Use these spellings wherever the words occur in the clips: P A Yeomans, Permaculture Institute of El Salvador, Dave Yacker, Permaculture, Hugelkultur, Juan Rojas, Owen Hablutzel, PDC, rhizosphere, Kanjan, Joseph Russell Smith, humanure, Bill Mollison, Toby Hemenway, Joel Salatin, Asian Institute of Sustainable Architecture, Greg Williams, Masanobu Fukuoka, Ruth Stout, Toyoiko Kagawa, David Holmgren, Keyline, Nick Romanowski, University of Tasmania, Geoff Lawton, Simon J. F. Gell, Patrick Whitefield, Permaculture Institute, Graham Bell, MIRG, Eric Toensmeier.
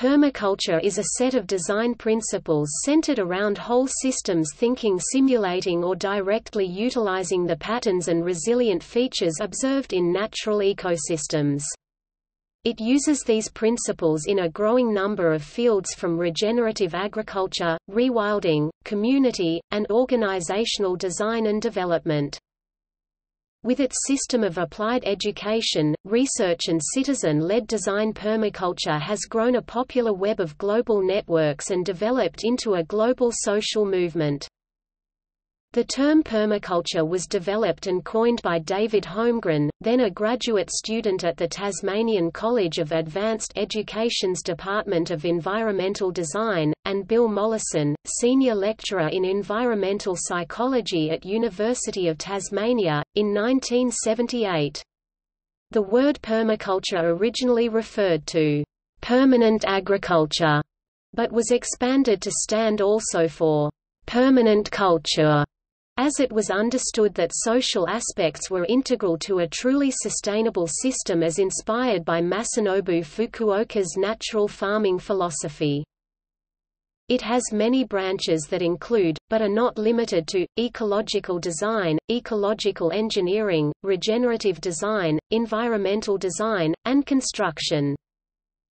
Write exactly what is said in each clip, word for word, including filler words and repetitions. Permaculture is a set of design principles centered around whole systems thinking, simulating or directly utilizing the patterns and resilient features observed in natural ecosystems. It uses these principles in a growing number of fields, from regenerative agriculture, rewilding, community, and organizational design and development. With its system of applied education, research and citizen-led design, permaculture has grown a popular web of global networks and developed into a global social movement. The term permaculture was developed and coined by David Holmgren, then a graduate student at the Tasmanian College of Advanced Education's Department of Environmental Design, and Bill Mollison, senior lecturer in environmental psychology at University of Tasmania, in nineteen seventy-eight. The word permaculture originally referred to permanent agriculture, but was expanded to stand also for permanent culture, as it was understood that social aspects were integral to a truly sustainable system as inspired by Masanobu Fukuoka's natural farming philosophy. It has many branches that include, but are not limited to, ecological design, ecological engineering, regenerative design, environmental design, and construction.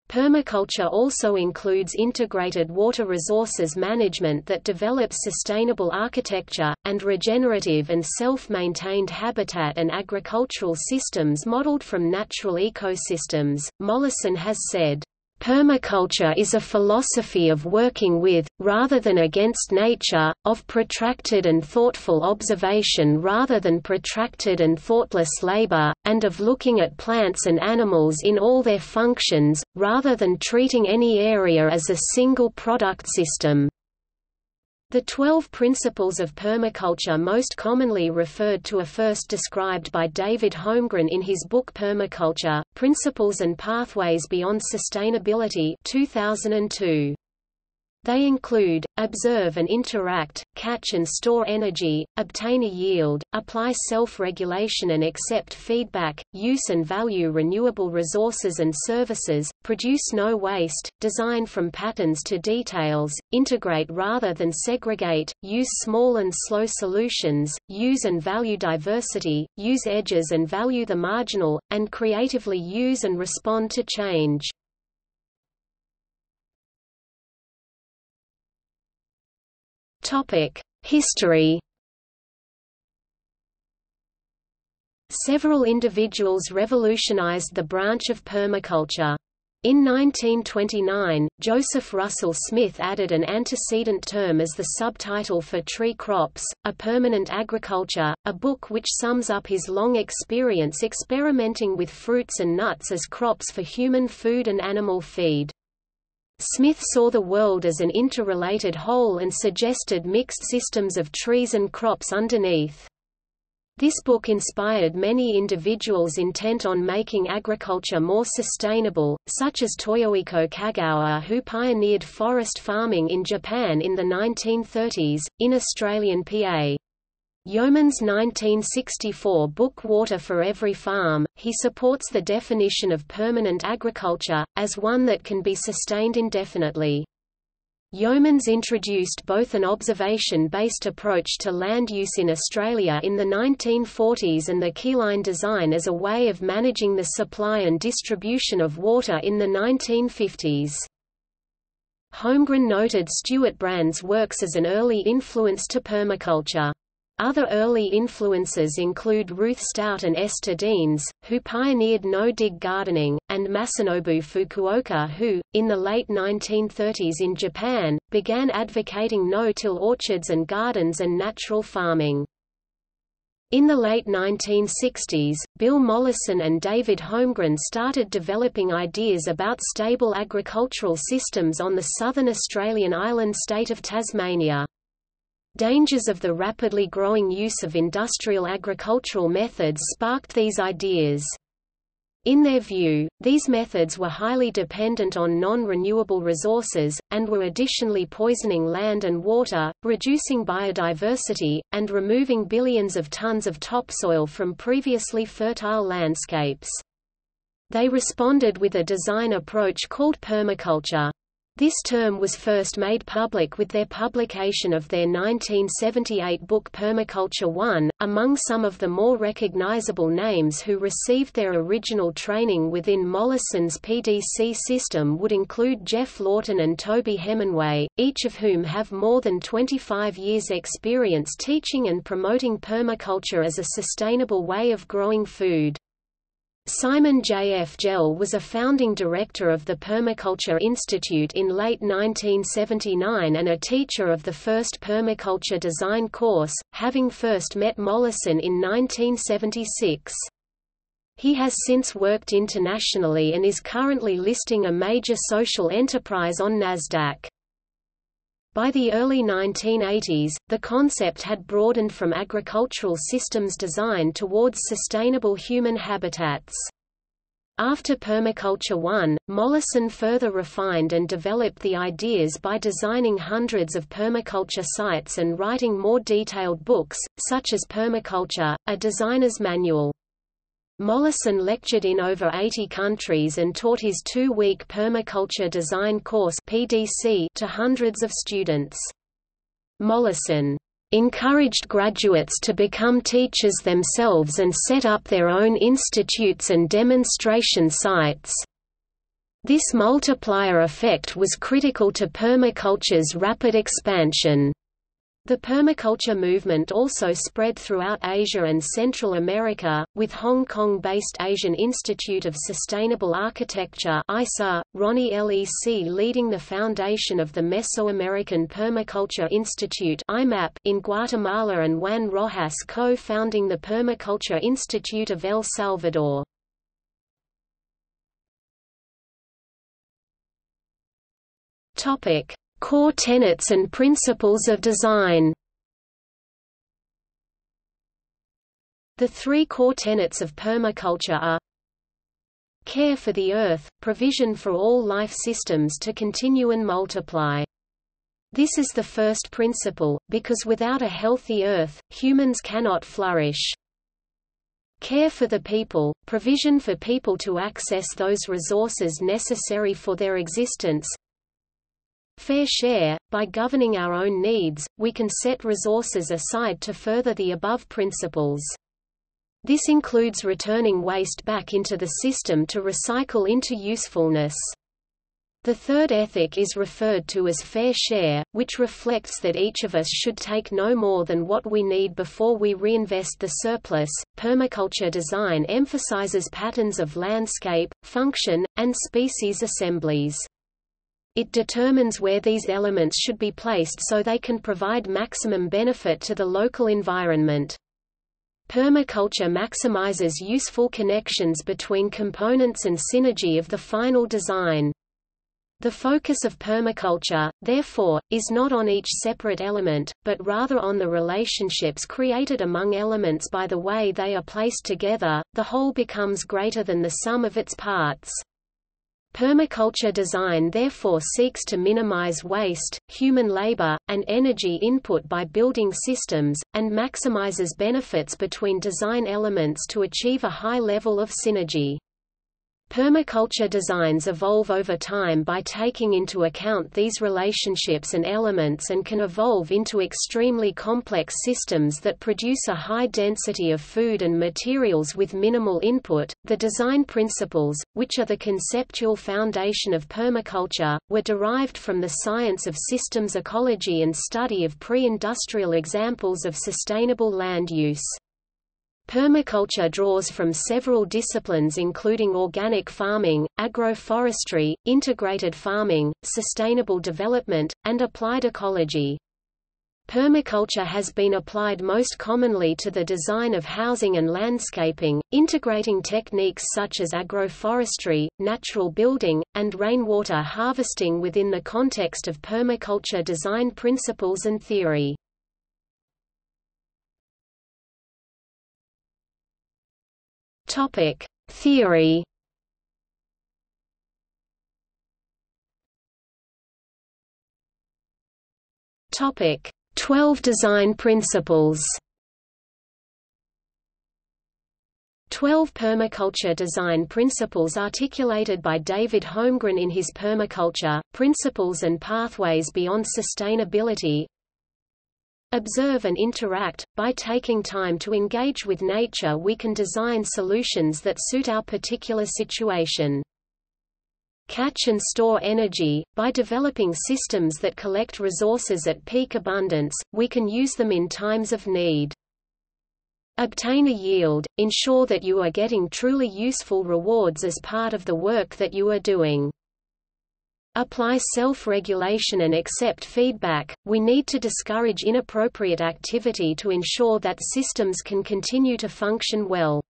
Permaculture also includes integrated water resources management that develops sustainable architecture, and regenerative and self-maintained habitat and agricultural systems modeled from natural ecosystems. Mollison has said, "Permaculture is a philosophy of working with, rather than against nature, of protracted and thoughtful observation rather than protracted and thoughtless labor, and of looking at plants and animals in all their functions, rather than treating any area as a single product system." The twelve principles of permaculture most commonly referred to are first described by David Holmgren in his book Permaculture, Principles and Pathways Beyond Sustainability two thousand two. They include, observe and interact, catch and store energy, obtain a yield, apply self-regulation and accept feedback, use and value renewable resources and services, produce no waste, design from patterns to details, integrate rather than segregate, use small and slow solutions, use and value diversity, use edges and value the marginal, and creatively use and respond to change. History. Several individuals revolutionized the branch of permaculture. In nineteen twenty-nine, Joseph Russell Smith added an antecedent term as the subtitle for Tree Crops, A Permanent Agriculture, a book which sums up his long experience experimenting with fruits and nuts as crops for human food and animal feed. Smith saw the world as an interrelated whole and suggested mixed systems of trees and crops underneath. This book inspired many individuals intent on making agriculture more sustainable, such as Toyoiko Kagawa, who pioneered forest farming in Japan in the nineteen thirties, in Australian P A Yeoman's nineteen sixty-four book Water for Every Farm, he supports the definition of permanent agriculture, as one that can be sustained indefinitely. Yeoman's introduced both an observation-based approach to land use in Australia in the nineteen forties and the Keyline design as a way of managing the supply and distribution of water in the nineteen fifties. Holmgren noted Stuart Brand's works as an early influence to permaculture. Other early influences include Ruth Stout and Esther Deans, who pioneered no-dig gardening, and Masanobu Fukuoka who, in the late nineteen thirties in Japan, began advocating no-till orchards and gardens and natural farming. In the late nineteen sixties, Bill Mollison and David Holmgren started developing ideas about stable agricultural systems on the southern Australian island state of Tasmania. Dangers of the rapidly growing use of industrial agricultural methods sparked these ideas. In their view, these methods were highly dependent on non-renewable resources, and were additionally poisoning land and water, reducing biodiversity, and removing billions of tons of topsoil from previously fertile landscapes. They responded with a design approach called permaculture. This term was first made public with their publication of their nineteen seventy-eight book Permaculture one. Among some of the more recognizable names who received their original training within Mollison's P D C system would include Geoff Lawton and Toby Hemenway, each of whom have more than twenty-five years' experience teaching and promoting permaculture as a sustainable way of growing food. Simon J. F. Gell was a founding director of the Permaculture Institute in late nineteen seventy-nine and a teacher of the first permaculture design course, having first met Mollison in nineteen seventy-six. He has since worked internationally and is currently listing a major social enterprise on NASDAQ. By the early nineteen eighties, the concept had broadened from agricultural systems design towards sustainable human habitats. After Permaculture one, Mollison further refined and developed the ideas by designing hundreds of permaculture sites and writing more detailed books, such as Permaculture, a Designer's Manual. Mollison lectured in over eighty countries and taught his two-week Permaculture Design Course (P D C) to hundreds of students. Mollison encouraged graduates to become teachers themselves and set up their own institutes and demonstration sites. This multiplier effect was critical to permaculture's rapid expansion. The permaculture movement also spread throughout Asia and Central America, with Hong Kong-based Asian Institute of Sustainable Architecture (I S A), Ronnie L E C leading the foundation of the Mesoamerican Permaculture Institute (I M A P) in Guatemala and Juan Rojas co-founding the Permaculture Institute of El Salvador. Core tenets and principles of design. The three core tenets of permaculture are care for the earth, provision for all life systems to continue and multiply. This is the first principle, because without a healthy earth, humans cannot flourish. Care for the people, provision for people to access those resources necessary for their existence. Fair share, by governing our own needs, we can set resources aside to further the above principles. This includes returning waste back into the system to recycle into usefulness. The third ethic is referred to as fair share, which reflects that each of us should take no more than what we need before we reinvest the surplus. Permaculture design emphasizes patterns of landscape, function, and species assemblies. It determines where these elements should be placed so they can provide maximum benefit to the local environment. Permaculture maximizes useful connections between components and synergy of the final design. The focus of permaculture, therefore, is not on each separate element, but rather on the relationships created among elements by the way they are placed together. The whole becomes greater than the sum of its parts. Permaculture design therefore seeks to minimize waste, human labor, and energy input by building systems, and maximizes benefits between design elements to achieve a high level of synergy. Permaculture designs evolve over time by taking into account these relationships and elements and can evolve into extremely complex systems that produce a high density of food and materials with minimal input. The design principles, which are the conceptual foundation of permaculture, were derived from the science of systems ecology and study of pre-industrial examples of sustainable land use. Permaculture draws from several disciplines including organic farming, agroforestry, integrated farming, sustainable development, and applied ecology. Permaculture has been applied most commonly to the design of housing and landscaping, integrating techniques such as agroforestry, natural building, and rainwater harvesting within the context of permaculture design principles and theory. Topic: Theory. Topic: Twelve design principles. twelve permaculture design principles articulated by David Holmgren in his Permaculture, Principles and Pathways Beyond Sustainability. Observe and interact. By taking time to engage with nature, we can design solutions that suit our particular situation. Catch and store energy. By developing systems that collect resources at peak abundance, we can use them in times of need. Obtain a yield. Ensure that you are getting truly useful rewards as part of the work that you are doing. Apply self-regulation and accept feedback. We need to discourage inappropriate activity to ensure that systems can continue to function well.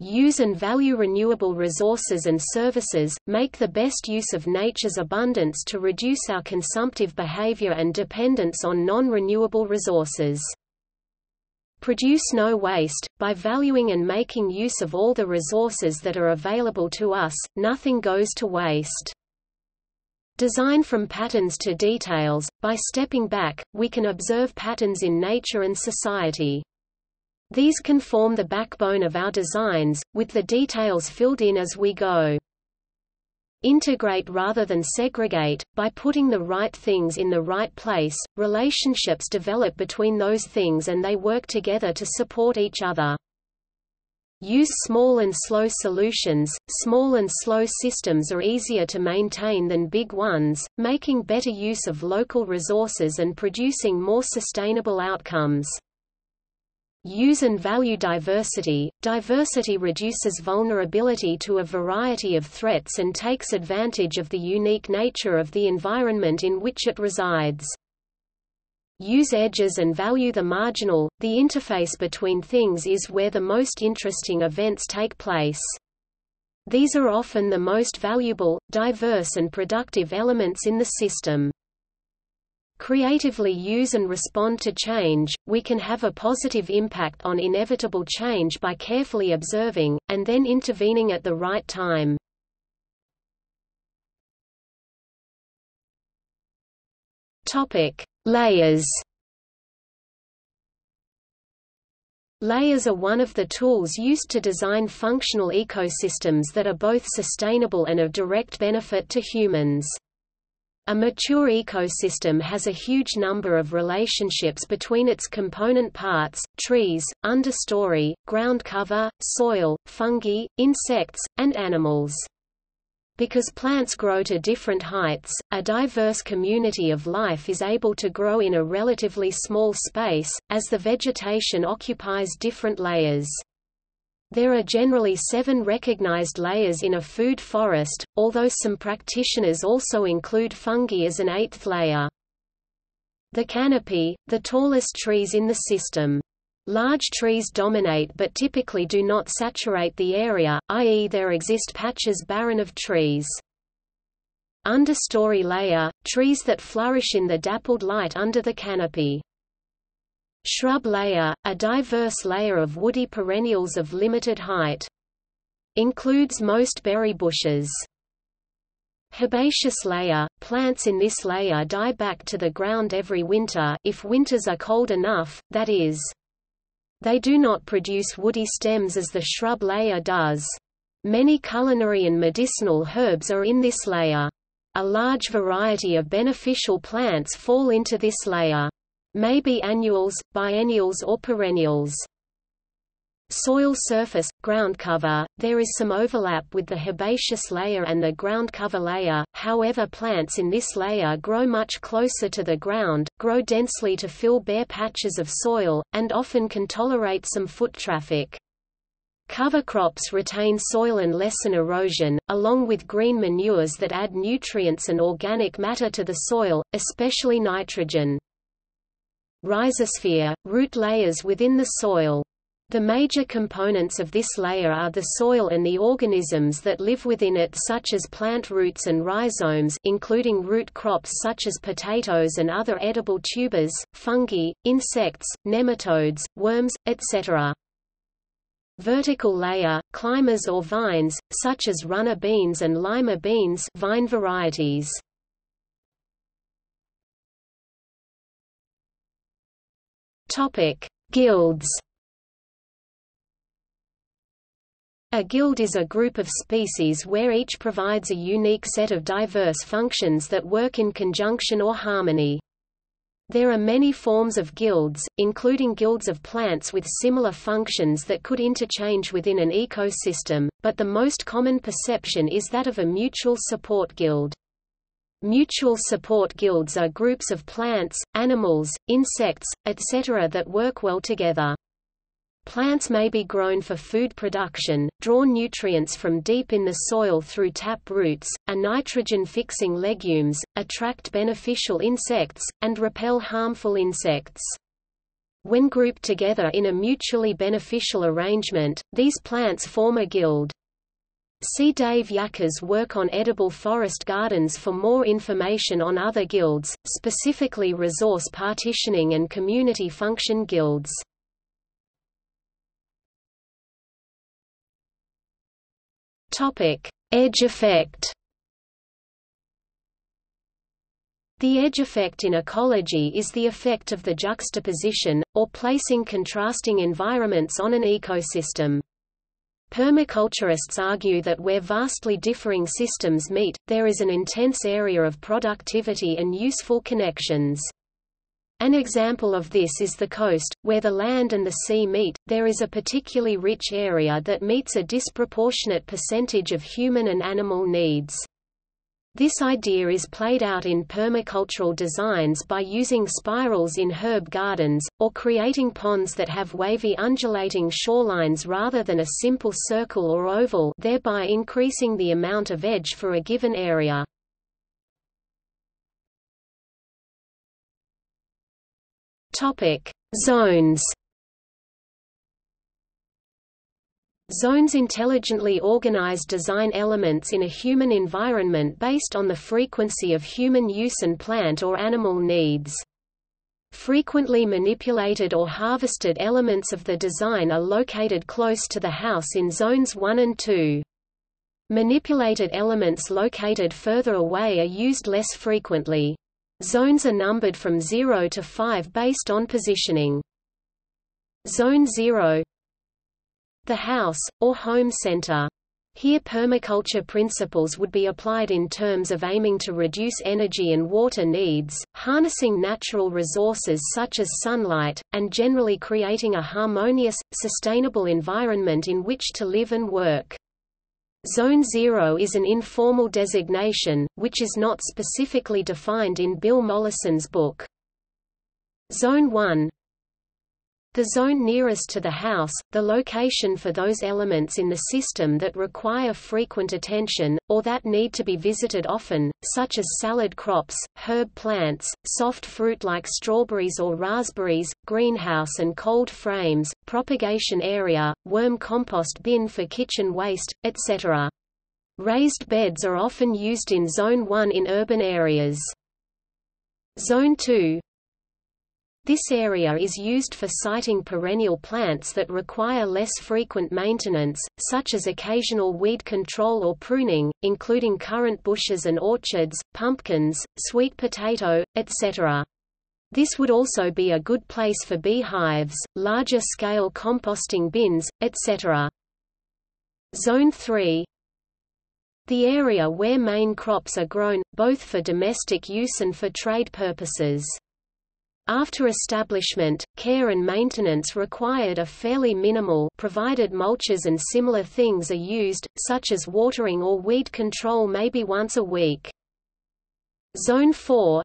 Use and value renewable resources and services. Make the best use of nature's abundance to reduce our consumptive behavior and dependence on non-renewable resources. Produce no waste. By valuing and making use of all the resources that are available to us, nothing goes to waste. Design from patterns to details. By stepping back, we can observe patterns in nature and society. These can form the backbone of our designs, with the details filled in as we go. Integrate rather than segregate. By putting the right things in the right place, relationships develop between those things and they work together to support each other. Use small and slow solutions. Small and slow systems are easier to maintain than big ones, making better use of local resources and producing more sustainable outcomes. Use and value diversity. Diversity reduces vulnerability to a variety of threats and takes advantage of the unique nature of the environment in which it resides. Use edges and value the marginal. The interface between things is where the most interesting events take place. These are often the most valuable, diverse and productive elements in the system. Creatively use and respond to change. We can have a positive impact on inevitable change by carefully observing, and then intervening at the right time. Topic: Layers. Layers are one of the tools used to design functional ecosystems that are both sustainable and of direct benefit to humans. A mature ecosystem has a huge number of relationships between its component parts: trees, understory, ground cover, soil, fungi, insects, and animals. Because plants grow to different heights, a diverse community of life is able to grow in a relatively small space, as the vegetation occupies different layers. There are generally seven recognized layers in a food forest, although some practitioners also include fungi as an eighth layer. The canopy, the tallest trees in the system. Large trees dominate but typically do not saturate the area, that is there exist patches barren of trees. Understory layer, trees that flourish in the dappled light under the canopy. Shrub layer, a diverse layer of woody perennials of limited height. Includes most berry bushes. Herbaceous layer, plants in this layer die back to the ground every winter, if winters are cold enough, that is. They do not produce woody stems as the shrub layer does. Many culinary and medicinal herbs are in this layer. A large variety of beneficial plants fall into this layer. May be annuals, biennials or perennials. Soil surface, ground cover. There is some overlap with the herbaceous layer and the ground cover layer, however plants in this layer grow much closer to the ground, grow densely to fill bare patches of soil, and often can tolerate some foot traffic. Cover crops retain soil and lessen erosion, along with green manures that add nutrients and organic matter to the soil, especially nitrogen. Rhizosphere, root layers within the soil. The major components of this layer are the soil and the organisms that live within it, such as plant roots and rhizomes, including root crops such as potatoes and other edible tubers, fungi, insects, nematodes, worms, et cetera. Vertical layer, climbers or vines, such as runner beans and lima beans, vine varieties. Topic: Guilds. A guild is a group of species where each provides a unique set of diverse functions that work in conjunction or harmony. There are many forms of guilds, including guilds of plants with similar functions that could interchange within an ecosystem, but the most common perception is that of a mutual support guild. Mutual support guilds are groups of plants, animals, insects, et cetera that work well together. Plants may be grown for food production, draw nutrients from deep in the soil through tap roots, are nitrogen-fixing legumes, attract beneficial insects, and repel harmful insects. When grouped together in a mutually beneficial arrangement, these plants form a guild. See Dave Yacker's work on edible forest gardens for more information on other guilds, specifically resource partitioning and community function guilds. Topic: Edge effect. The edge effect in ecology is the effect of the juxtaposition, or placing contrasting environments on an ecosystem. Permaculturists argue that where vastly differing systems meet, there is an intense area of productivity and useful connections. An example of this is the coast, where the land and the sea meet, there is a particularly rich area that meets a disproportionate percentage of human and animal needs. This idea is played out in permacultural designs by using spirals in herb gardens, or creating ponds that have wavy undulating shorelines rather than a simple circle or oval, thereby increasing the amount of edge for a given area. Topic: Zones. Zones intelligently organize design elements in a human environment based on the frequency of human use and plant or animal needs. Frequently manipulated or harvested elements of the design are located close to the house in zones one and two. Manipulated elements located further away are used less frequently. Zones are numbered from zero to five based on positioning. Zone zero, the house, or home center. Here permaculture principles would be applied in terms of aiming to reduce energy and water needs, harnessing natural resources such as sunlight, and generally creating a harmonious, sustainable environment in which to live and work. Zone zero is an informal designation, which is not specifically defined in Bill Mollison's book. Zone one, the zone nearest to the house, the location for those elements in the system that require frequent attention, or that need to be visited often, such as salad crops, herb plants, soft fruit like strawberries or raspberries, greenhouse and cold frames, propagation area, worm compost bin for kitchen waste, et cetera. Raised beds are often used in Zone one in urban areas. Zone two. This area is used for siting perennial plants that require less frequent maintenance, such as occasional weed control or pruning, including currant bushes and orchards, pumpkins, sweet potato, et cetera. This would also be a good place for beehives, larger-scale composting bins, et cetera. Zone three. The area where main crops are grown, both for domestic use and for trade purposes. After establishment, care and maintenance required are fairly minimal, provided mulches and similar things are used, such as watering or weed control maybe once a week. Zone four,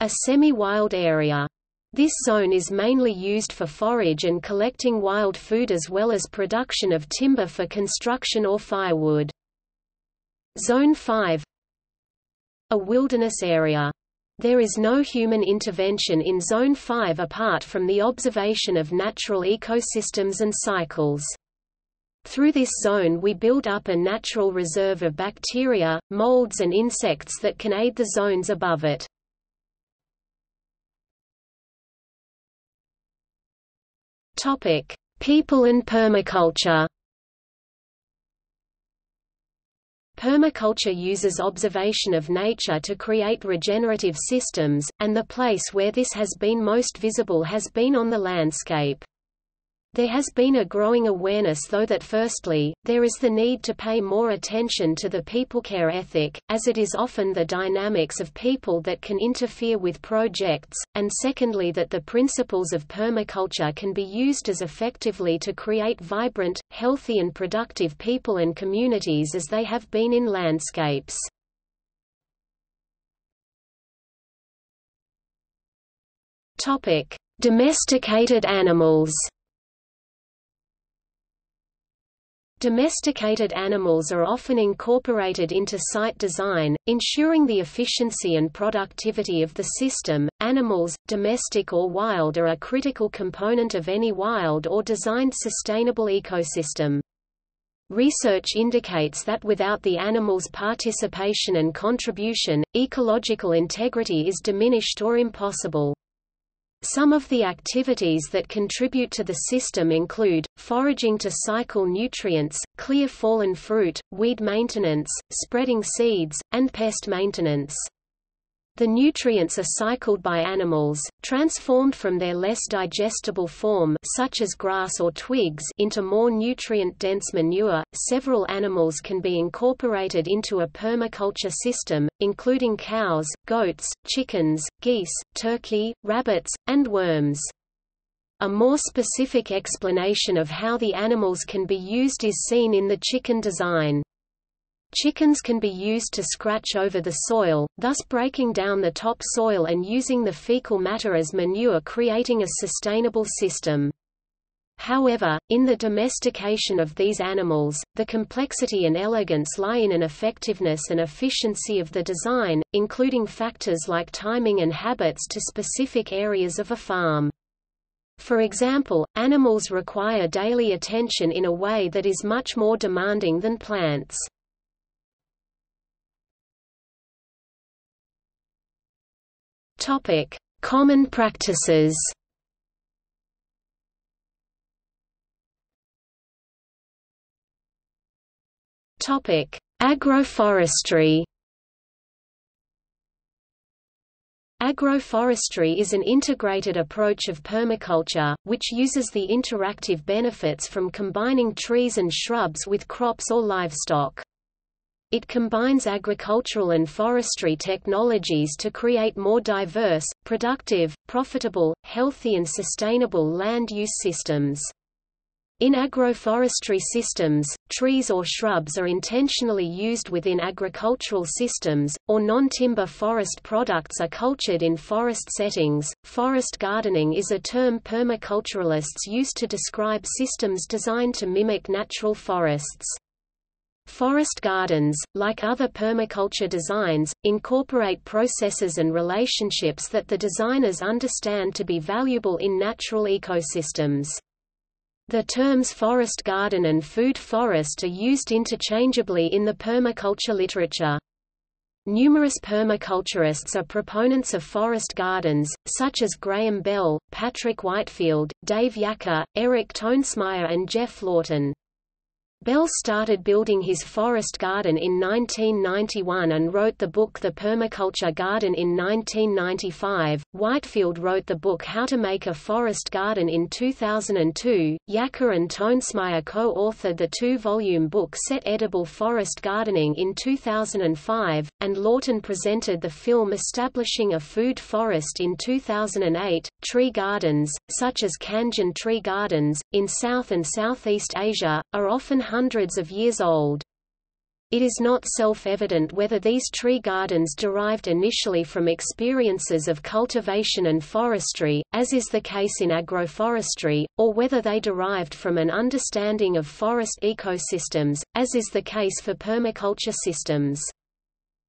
a semi-wild area. This zone is mainly used for forage and collecting wild food as well as production of timber for construction or firewood. Zone five, a wilderness area. There is no human intervention in Zone five apart from the observation of natural ecosystems and cycles. Through this zone we build up a natural reserve of bacteria, molds and insects that can aid the zones above it. Topic: People and permaculture. Permaculture uses observation of nature to create regenerative systems, and the place where this has been most visible has been on the landscape. There has been a growing awareness though that firstly, there is the need to pay more attention to the peoplecare ethic, as it is often the dynamics of people that can interfere with projects, and secondly that the principles of permaculture can be used as effectively to create vibrant, healthy and productive people and communities as they have been in landscapes. Domesticated animals. Domesticated animals are often incorporated into site design, ensuring the efficiency and productivity of the system. Animals, domestic or wild, are a critical component of any wild or designed sustainable ecosystem. Research indicates that without the animals' participation and contribution, ecological integrity is diminished or impossible. Some of the activities that contribute to the system include, foraging to cycle nutrients, clear fallen fruit, weed maintenance, spreading seeds, and pest maintenance. The nutrients are cycled by animals, transformed from their less digestible form such as grass or twigs into more nutrient-dense manure. Several animals can be incorporated into a permaculture system, including cows, goats, chickens, geese, turkey, rabbits, and worms. A more specific explanation of how the animals can be used is seen in the chicken design. Chickens can be used to scratch over the soil, thus breaking down the top soil and using the fecal matter as manure, creating a sustainable system. However, in the domestication of these animals, the complexity and elegance lie in an effectiveness and efficiency of the design, including factors like timing and habits to specific areas of a farm. For example, animals require daily attention in a way that is much more demanding than plants. Topic: Common practices. Topic: Agroforestry. Agroforestry is an integrated approach of permaculture, which uses the interactive benefits from combining trees and shrubs with crops or livestock. It combines agricultural and forestry technologies to create more diverse, productive, profitable, healthy and sustainable land use systems. In agroforestry systems, trees or shrubs are intentionally used within agricultural systems, or non-timber forest products are cultured in forest settings. Forest gardening is a term permaculturalists use to describe systems designed to mimic natural forests. Forest gardens, like other permaculture designs, incorporate processes and relationships that the designers understand to be valuable in natural ecosystems. The terms forest garden and food forest are used interchangeably in the permaculture literature. Numerous permaculturists are proponents of forest gardens, such as Graham Bell, Patrick Whitefield, Dave Yacker, Eric Toensmeier and Geoff Lawton. Bell started building his forest garden in nineteen ninety-one and wrote the book The Permaculture Garden in nineteen ninety-five. Whitefield wrote the book How to Make a Forest Garden in two thousand two. Yacker and Toensmeier co-authored the two-volume book Set Edible Forest Gardening in two thousand five, and Lawton presented the film Establishing a Food Forest in two thousand eight. Tree gardens, such as Kanjan tree gardens, in South and Southeast Asia, are often hundreds of years old. It is not self-evident whether these tree gardens derived initially from experiences of cultivation and forestry, as is the case in agroforestry, or whether they derived from an understanding of forest ecosystems, as is the case for permaculture systems.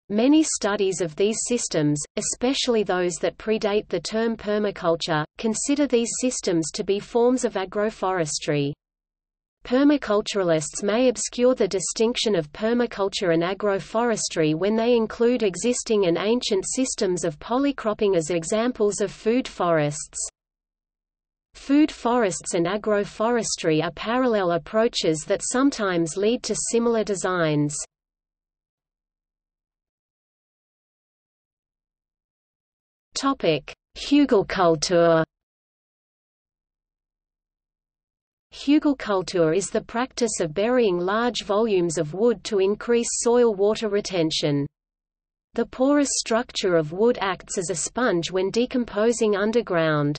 Many studies of these systems, especially those that predate the term permaculture, consider these systems to be forms of agroforestry. Permaculturalists may obscure the distinction of permaculture and agroforestry when they include existing and ancient systems of polycropping as examples of food forests. Food forests and agroforestry are parallel approaches that sometimes lead to similar designs. Hugelkultur. Hugelkultur is the practice of burying large volumes of wood to increase soil water retention. The porous structure of wood acts as a sponge when decomposing underground.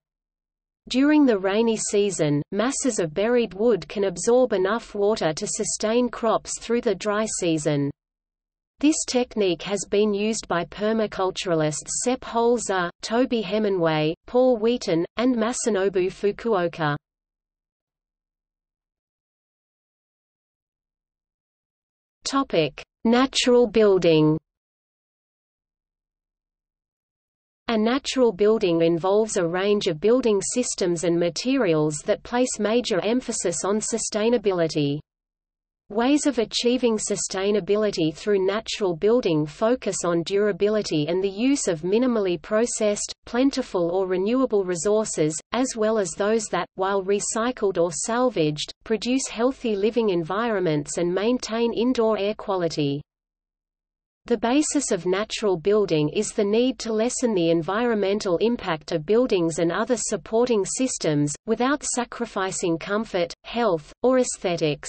During the rainy season, masses of buried wood can absorb enough water to sustain crops through the dry season. This technique has been used by permaculturalists Sepp Holzer, Toby Hemenway, Paul Wheaton, and Masanobu Fukuoka. Natural building. A natural building involves a range of building systems and materials that place major emphasis on sustainability. Ways of achieving sustainability through natural building focus on durability and the use of minimally processed, plentiful or renewable resources, as well as those that, while recycled or salvaged, produce healthy living environments and maintain indoor air quality. The basis of natural building is the need to lessen the environmental impact of buildings and other supporting systems, without sacrificing comfort, health, or aesthetics.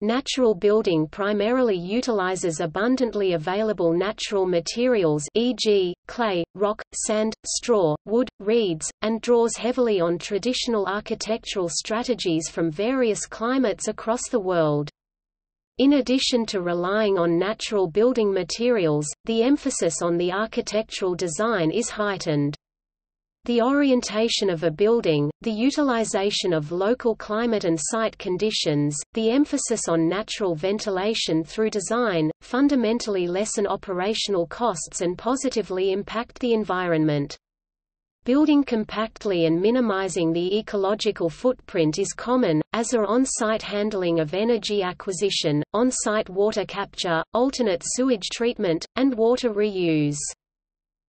Natural building primarily utilizes abundantly available natural materials, for example, clay, rock, sand, straw, wood, reeds, and draws heavily on traditional architectural strategies from various climates across the world. In addition to relying on natural building materials, the emphasis on the architectural design is heightened. The orientation of a building, the utilization of local climate and site conditions, the emphasis on natural ventilation through design, fundamentally lessen operational costs and positively impact the environment. Building compactly and minimizing the ecological footprint is common, as are on-site handling of energy acquisition, on-site water capture, alternate sewage treatment, and water reuse.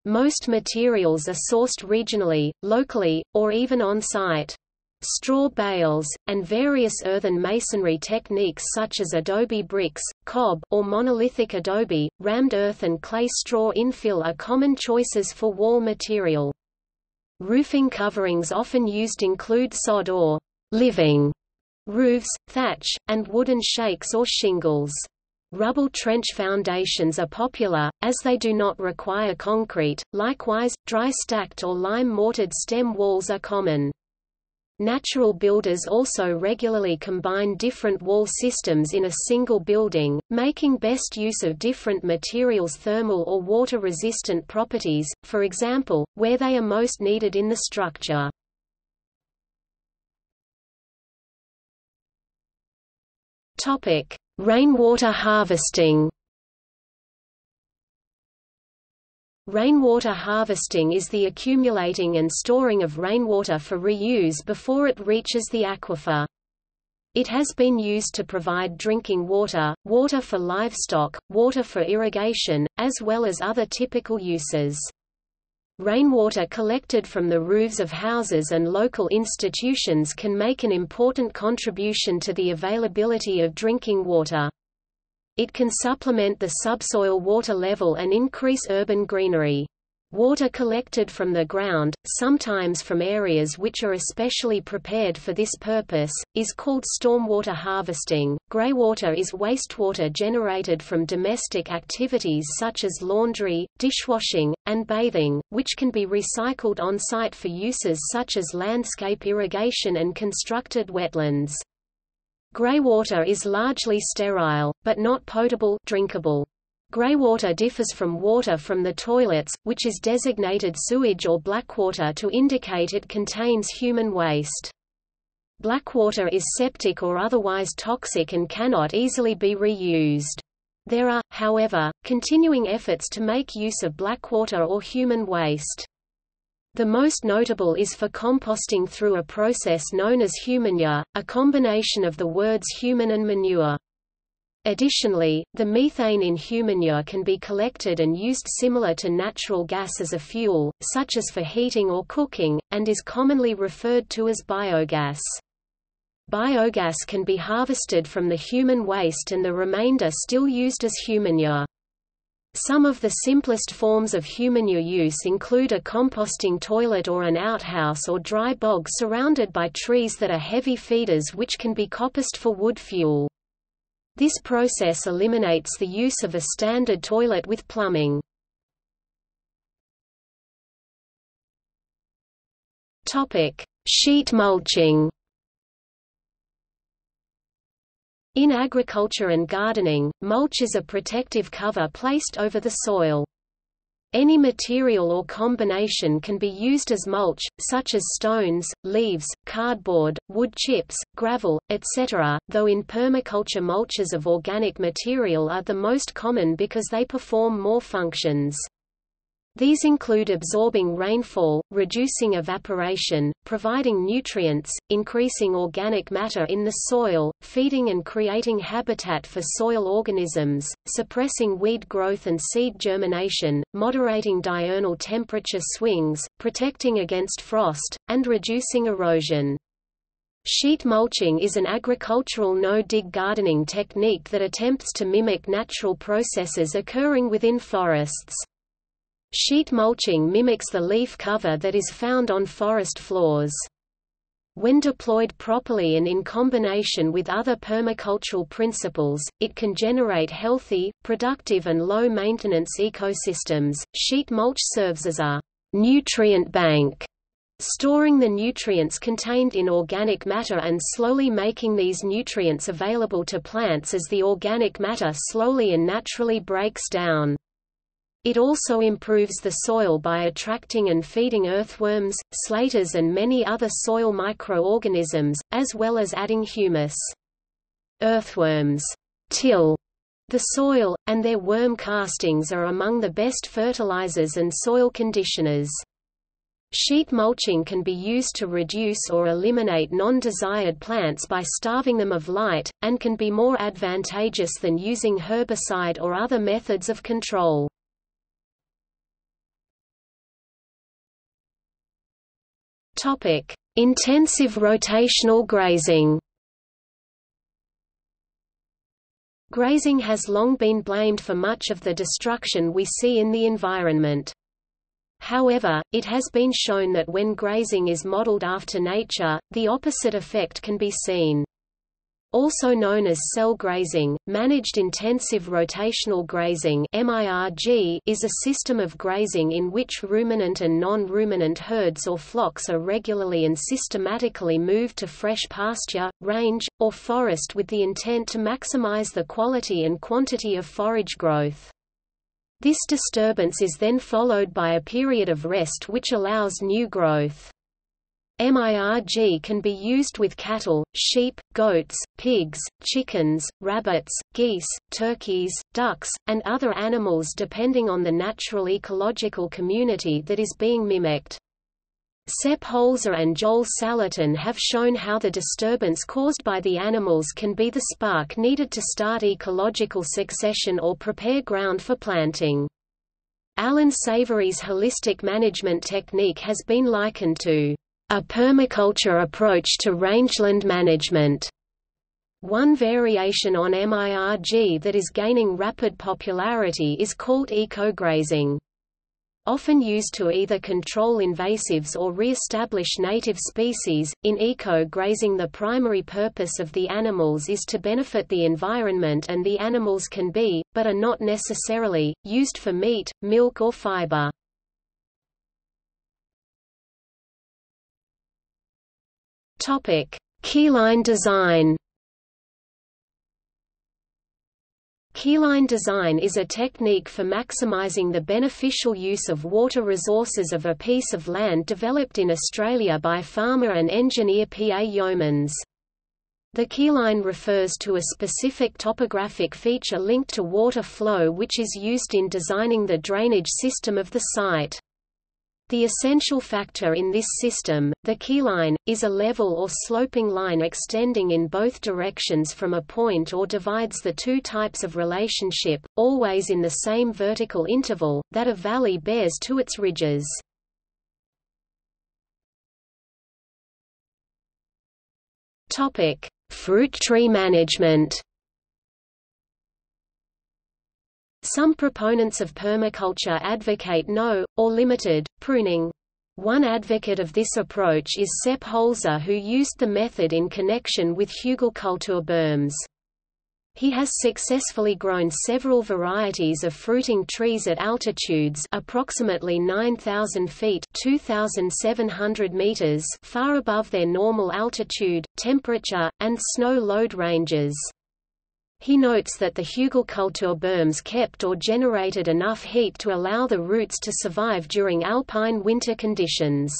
Most materials are sourced regionally, locally, or even on-site. Straw bales, and various earthen masonry techniques such as adobe bricks, cob or monolithic adobe, rammed earth and clay straw infill are common choices for wall material. Roofing coverings often used include sod or living roofs, thatch, and wooden shakes or shingles. Rubble trench foundations are popular, as they do not require concrete. Likewise, dry stacked or lime mortared stem walls are common. Natural builders also regularly combine different wall systems in a single building, making best use of different materials' thermal or water-resistant properties, for example, where they are most needed in the structure. Topic: Rainwater harvesting. Rainwater harvesting is the accumulating and storing of rainwater for reuse before it reaches the aquifer. It has been used to provide drinking water, water for livestock, water for irrigation, as well as other typical uses. Rainwater collected from the roofs of houses and local institutions can make an important contribution to the availability of drinking water. It can supplement the subsoil water level and increase urban greenery. Water collected from the ground, sometimes from areas which are especially prepared for this purpose, is called stormwater harvesting. Greywater is wastewater generated from domestic activities such as laundry, dishwashing, and bathing, which can be recycled on site for uses such as landscape irrigation and constructed wetlands. Greywater is largely sterile, but not potable drinkable. Greywater differs from water from the toilets, which is designated sewage or blackwater to indicate it contains human waste. Blackwater is septic or otherwise toxic and cannot easily be reused. There are, however, continuing efforts to make use of blackwater or human waste. The most notable is for composting through a process known as humanure, a combination of the words human and manure. Additionally, the methane in humanure can be collected and used similar to natural gas as a fuel, such as for heating or cooking, and is commonly referred to as biogas. Biogas can be harvested from the human waste and the remainder still used as humanure. Some of the simplest forms of humanure use include a composting toilet or an outhouse or dry bog surrounded by trees that are heavy feeders which can be coppiced for wood fuel. This process eliminates the use of a standard toilet with plumbing. Sheet mulching. In agriculture and gardening, mulch is a protective cover placed over the soil. Any material or combination can be used as mulch, such as stones, leaves, cardboard, wood chips, gravel, et cetera, though in permaculture mulches of organic material are the most common because they perform more functions. These include absorbing rainfall, reducing evaporation, providing nutrients, increasing organic matter in the soil, feeding and creating habitat for soil organisms, suppressing weed growth and seed germination, moderating diurnal temperature swings, protecting against frost, and reducing erosion. Sheet mulching is an agricultural no-dig gardening technique that attempts to mimic natural processes occurring within forests. Sheet mulching mimics the leaf cover that is found on forest floors. When deployed properly and in combination with other permacultural principles, it can generate healthy, productive, and low maintenance ecosystems. Sheet mulch serves as a nutrient bank, storing the nutrients contained in organic matter and slowly making these nutrients available to plants as the organic matter slowly and naturally breaks down. It also improves the soil by attracting and feeding earthworms, slaters, and many other soil microorganisms, as well as adding humus. Earthworms till the soil, and their worm castings are among the best fertilizers and soil conditioners. Sheet mulching can be used to reduce or eliminate non-desired plants by starving them of light, and can be more advantageous than using herbicide or other methods of control. Topic: Intensive rotational grazing. Grazing has long been blamed for much of the destruction we see in the environment. However, it has been shown that when grazing is modeled after nature, the opposite effect can be seen. Also known as cell grazing, managed intensive rotational grazing (M I R G) is a system of grazing in which ruminant and non-ruminant herds or flocks are regularly and systematically moved to fresh pasture, range, or forest with the intent to maximize the quality and quantity of forage growth. This disturbance is then followed by a period of rest which allows new growth. M I R G can be used with cattle, sheep, goats, pigs, chickens, rabbits, geese, turkeys, ducks, and other animals depending on the natural ecological community that is being mimicked. Sepp Holzer and Joel Salatin have shown how the disturbance caused by the animals can be the spark needed to start ecological succession or prepare ground for planting. Alan Savory's holistic management technique has been likened to a permaculture approach to rangeland management. One variation on M I R G that is gaining rapid popularity is called eco-grazing. Often used to either control invasives or re-establish native species, in eco-grazing the primary purpose of the animals is to benefit the environment, and the animals can be, but are not necessarily, used for meat, milk, or fiber. Keyline design. Keyline design is a technique for maximizing the beneficial use of water resources of a piece of land developed in Australia by farmer and engineer P A Yeomans. The keyline refers to a specific topographic feature linked to water flow which is used in designing the drainage system of the site. The essential factor in this system, the keyline, is a level or sloping line extending in both directions from a point or divides the two types of relationship, always in the same vertical interval, that a valley bears to its ridges. Fruit tree management. Some proponents of permaculture advocate no, or limited, pruning. One advocate of this approach is Sepp Holzer, who used the method in connection with Hugelkultur berms. He has successfully grown several varieties of fruiting trees at altitudes approximately nine thousand feet (two thousand seven hundred meters) far above their normal altitude, temperature, and snow load ranges. He notes that the Hugelkultur berms kept or generated enough heat to allow the roots to survive during alpine winter conditions.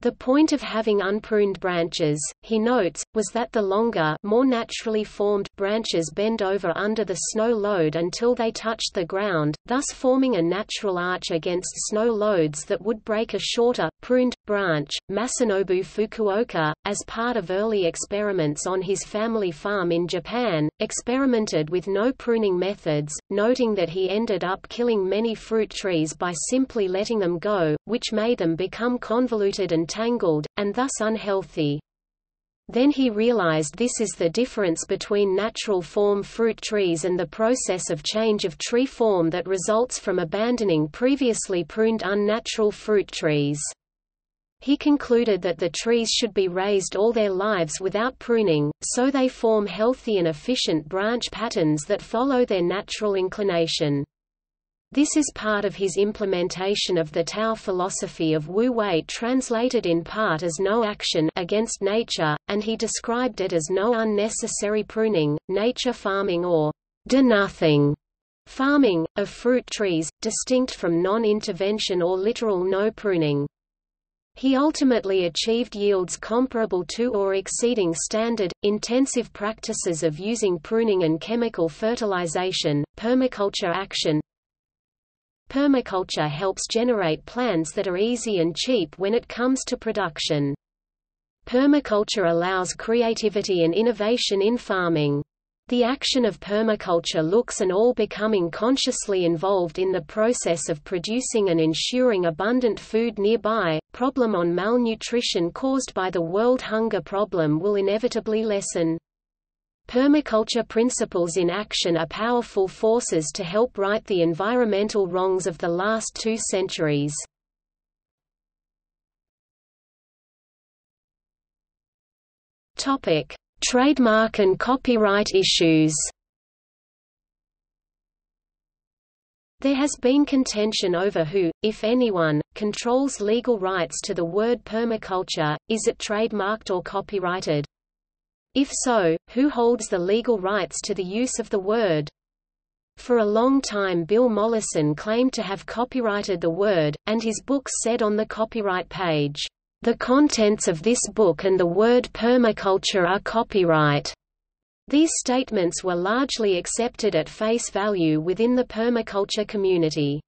The point of having unpruned branches, he notes, was that the longer, more naturally formed branches bend over under the snow load until they touched the ground, thus forming a natural arch against snow loads that would break a shorter, pruned, branch. Masanobu Fukuoka, as part of early experiments on his family farm in Japan, experimented with no pruning methods, noting that he ended up killing many fruit trees by simply letting them go, which made them become convoluted and tangled, and thus unhealthy. Then he realized this is the difference between natural form fruit trees and the process of change of tree form that results from abandoning previously pruned unnatural fruit trees. He concluded that the trees should be raised all their lives without pruning, so they form healthy and efficient branch patterns that follow their natural inclination. This is part of his implementation of the Tao philosophy of Wu Wei, translated in part as no action against nature, and he described it as no unnecessary pruning, nature farming, or do nothing farming of fruit trees, distinct from non-intervention or literal no pruning. He ultimately achieved yields comparable to or exceeding standard, intensive practices of using pruning and chemical fertilization. Permaculture action. Permaculture helps generate plans that are easy and cheap when it comes to production. Permaculture allows creativity and innovation in farming. The action of permaculture looks and all becoming consciously involved in the process of producing and ensuring abundant food nearby. Problem on malnutrition caused by the world hunger problem will inevitably lessen. Permaculture principles in action are powerful forces to help right the environmental wrongs of the last two centuries. Topic: Trademark and copyright issues. There has been contention over who, if anyone, controls legal rights to the word permaculture. Is it trademarked or copyrighted? If so, who holds the legal rights to the use of the word? For a long time Bill Mollison claimed to have copyrighted the word, and his book said on the copyright page, "The contents of this book and the word permaculture are copyright." These statements were largely accepted at face value within the permaculture community.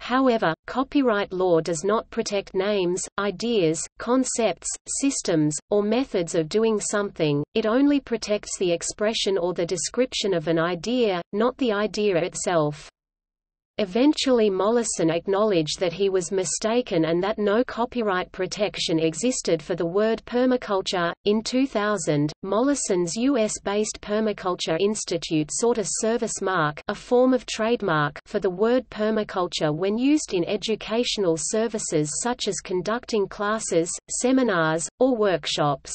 However, copyright law does not protect names, ideas, concepts, systems, or methods of doing something. It only protects the expression or the description of an idea, not the idea itself. Eventually Mollison acknowledged that he was mistaken and that no copyright protection existed for the word permaculture. In two thousand, Mollison's U S-based Permaculture Institute sought a service mark, a form of trademark, for the word permaculture when used in educational services such as conducting classes, seminars, or workshops.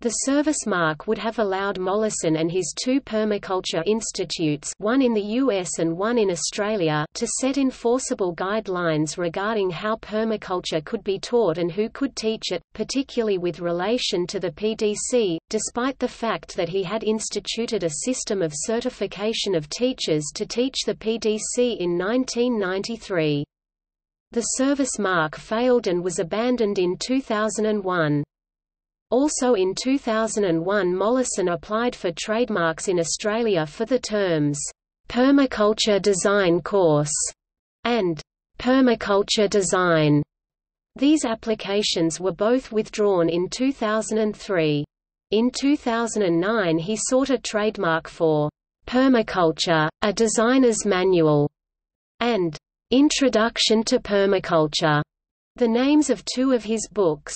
The service mark would have allowed Mollison and his two permaculture institutes, one in the U S and one in Australia, to set enforceable guidelines regarding how permaculture could be taught and who could teach it, particularly with relation to the P D C, despite the fact that he had instituted a system of certification of teachers to teach the P D C in nineteen ninety-three. The service mark failed and was abandoned in two thousand one. Also in two thousand one, Mollison applied for trademarks in Australia for the terms "permaculture design course" and "permaculture design". These applications were both withdrawn in two thousand three. In two thousand nine, he sought a trademark for "permaculture: A Designer's Manual" and "Introduction to Permaculture", the names of two of his books.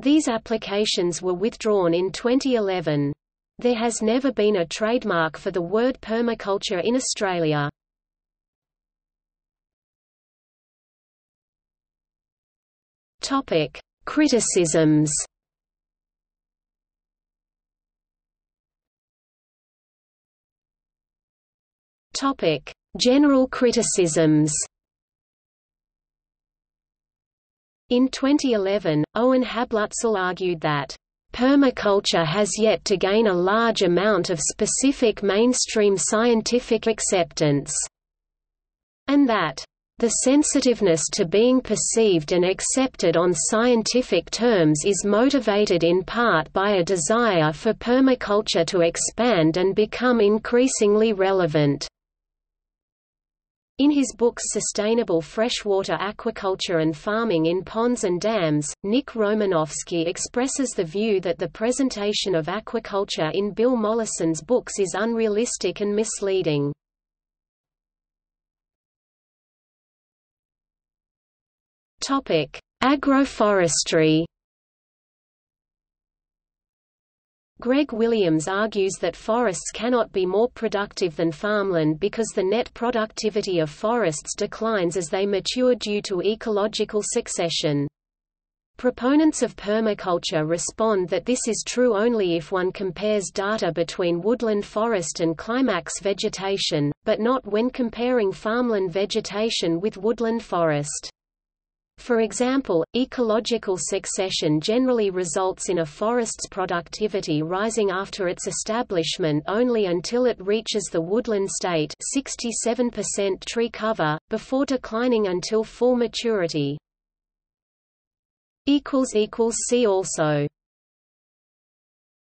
These applications were withdrawn in twenty eleven. There has never been a trademark for the word permaculture in Australia. Topic: Criticisms. Topic: General criticisms. In twenty eleven, Owen Hablutzel argued that permaculture has yet to gain a large amount of specific mainstream scientific acceptance, and that the sensitiveness to being perceived and accepted on scientific terms is motivated in part by a desire for permaculture to expand and become increasingly relevant. In his books Sustainable Freshwater Aquaculture and Farming in Ponds and Dams, Nick Romanowski expresses the view that the presentation of aquaculture in Bill Mollison's books is unrealistic and misleading. Topic: Agroforestry. Greg Williams argues that forests cannot be more productive than farmland because the net productivity of forests declines as they mature due to ecological succession. Proponents of permaculture respond that this is true only if one compares data between woodland forest and climax vegetation, but not when comparing farmland vegetation with woodland forest. For example, ecological succession generally results in a forest's productivity rising after its establishment only until it reaches the woodland state sixty-seven percent tree cover, before declining until full maturity. See also